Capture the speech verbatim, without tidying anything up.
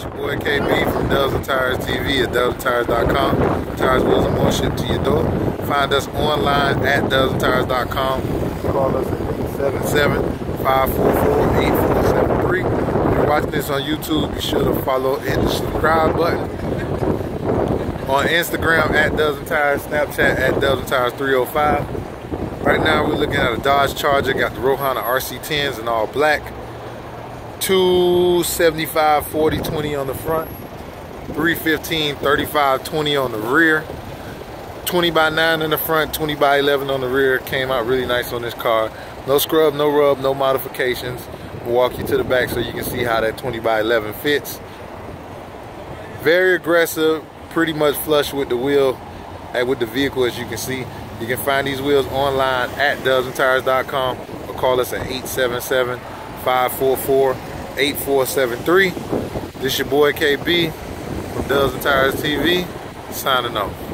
It's your boy K B from Dubs and Tires T V at Dubs and Tires dot com. Tires, wheels, and more shipped to your door. Find us online at Dubs and Tires dot com. Call us at eight seven seven, five four four, eight four seven three. If you're watching this on YouTube, be sure to follow and the subscribe button. On Instagram at Dubs and Tires, Snapchat at Dubs and Tires three oh five. Right now we're looking at a Dodge Charger, got the Rohana R C tens in all black. two seventy-five, forty, twenty on the front, three fifteen, thirty-five, twenty on the rear, twenty by nine in the front, twenty by eleven on the rear. Came out really nice on this car. No scrub, no rub, no modifications. We'll walk you to the back so you can see how that twenty by eleven fits. Very aggressive. Pretty much flush with the wheel and with the vehicle, as you can see. You can find these wheels online at Dubs and Tires dot com or call us at eight seven seven, five four four, eight four seven three. This your boy K B from Dubs and Tires T V, signing off.